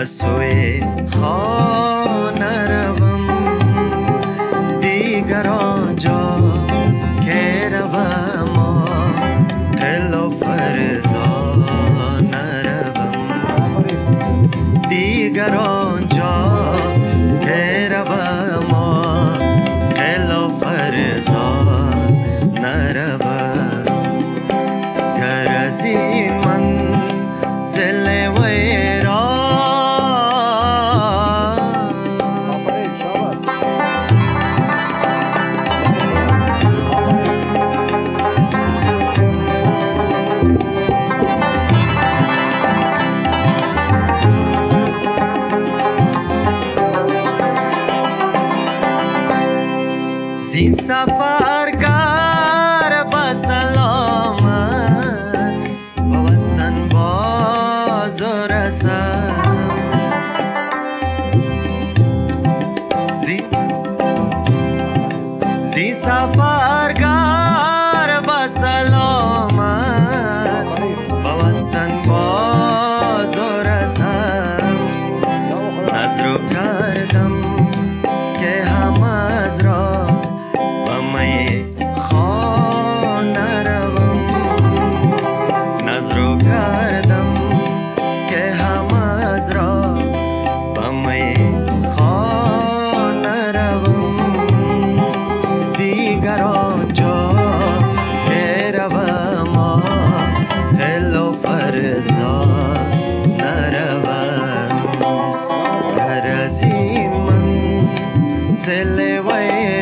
वसुए हो नरवम दीगरो जो केरवमो थेलो फरजो नरवम दीगरो जो केरवमो थेलो फरजो नरवम गरजीन मन ज़ले वैरा Sin safar gar basalamat Bawatan bazor asam Sin safar gar basalamat Bawatan bazor asam Nazro kardam ke hamazra Till they wait.